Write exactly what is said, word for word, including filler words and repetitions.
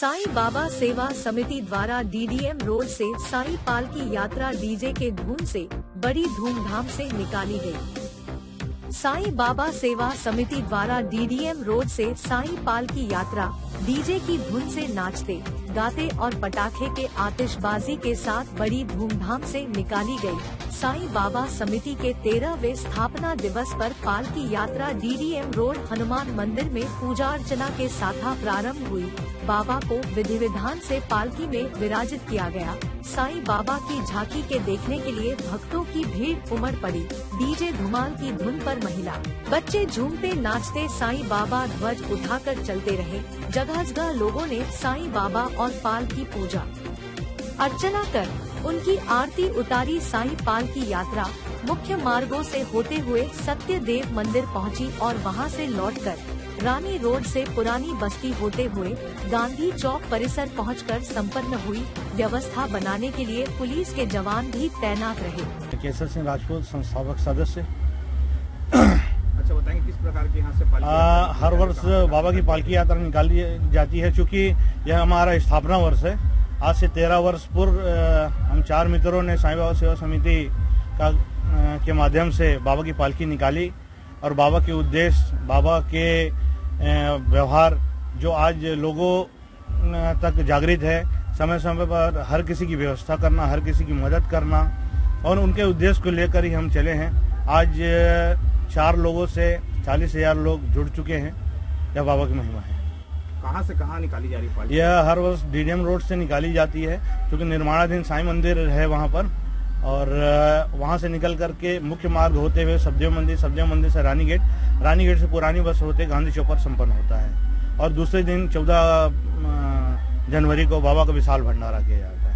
साई बाबा सेवा समिति द्वारा डीडीएम रोड से साईं पालकी यात्रा डीजे के धुन से बड़ी धूमधाम से निकाली गई। साई बाबा सेवा समिति द्वारा डीडीएम रोड से साईं पालकी यात्रा डीजे की धुन से नाचते गाते और पटाखे के आतिशबाजी के साथ बड़ी धूमधाम से निकाली गई। साईं बाबा समिति के तेरहवें स्थापना दिवस पर पालकी यात्रा डीडीएम रोड हनुमान मंदिर में पूजा अर्चना के साथ प्रारंभ हुई। बाबा को विधि विधान से पालकी में विराजित किया गया। साईं बाबा की झांकी के देखने के लिए भक्तों की भीड़ उमड़ पड़ी। डीजे धुमाल की धुन पर महिला बच्चे झूमते नाचते साईं बाबा ध्वज उठाकर चलते रहे। जगह जगह लोगों ने साईं बाबा और पालकी पूजा अर्चना कर उनकी आरती उतारी। साईं पालकी यात्रा मुख्य मार्गों से होते हुए सत्य देव मंदिर पहुंची और वहां से लौटकर रानी रोड से पुरानी बस्ती होते हुए गांधी चौक परिसर पहुंचकर संपन्न हुई। व्यवस्था बनाने के लिए पुलिस के जवान भी तैनात रहे। केसर सिंह राजपूत संस्थापक सदस्य। अच्छा बताएंगे किस प्रकार की यहाँ से आ, हर वर्ष बाबा की पालकी यात्रा निकाली जाती है। चूँकि यह हमारा स्थापना वर्ष है, आज से तेरह वर्ष पूर्व हम चार मित्रों ने साई बाबा सेवा समिति का के माध्यम से बाबा की पालकी निकाली और बाबा के उद्देश्य, बाबा के व्यवहार जो आज लोगों तक जागृत है। समय समय पर हर किसी की व्यवस्था करना, हर किसी की मदद करना और उनके उद्देश्य को लेकर ही हम चले हैं। आज चार लोगों से चालीस हजार लोग जुड़ चुके हैं। यह बाबा की महिमा है। कहाँ से कहाँ निकाली जा रही पालकी? यह हर वर्ष डीडीएम रोड से निकाली जाती है, क्योंकि निर्माणाधीन साईं मंदिर है वहाँ पर, और वहाँ से निकल करके मुख्य मार्ग होते हुए सब्जी मंडी, सब्जी मंडी से रानीगेट, रानीगेट से पुरानी बस होते गांधी चौक पर संपन्न होता है। और दूसरे दिन चौदह जनवरी को बाबा का विशाल भंडारा किया जाता है।